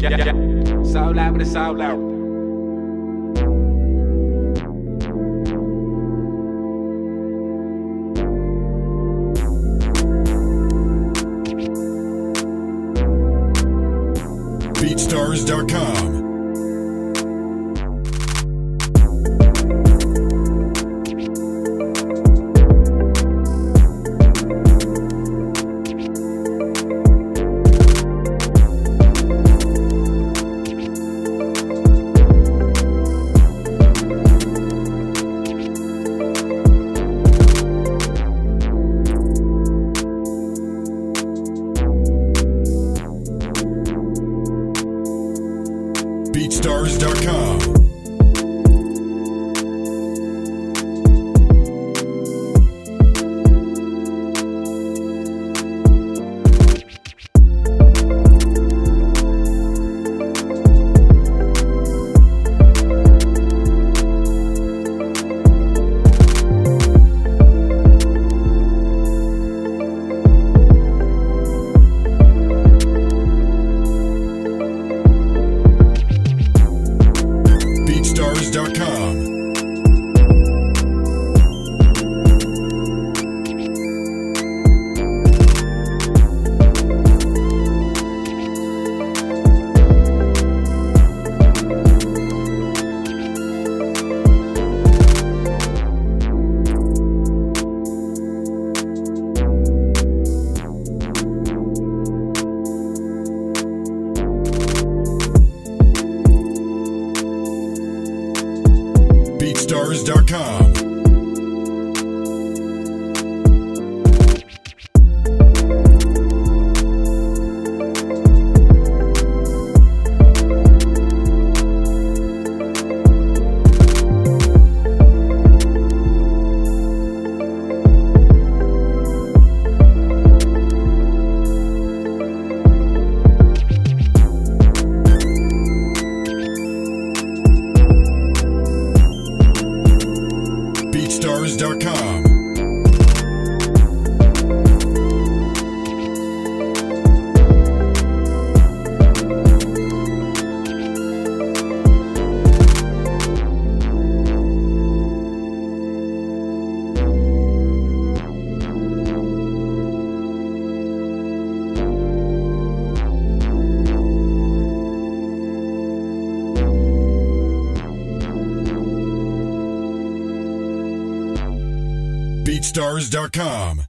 Yeah. So loud, but it's so loud. BeatStars.com. BeatStars.com. BeatStars.com. BeatStars.com. BeatStars.com. BeatStars.com.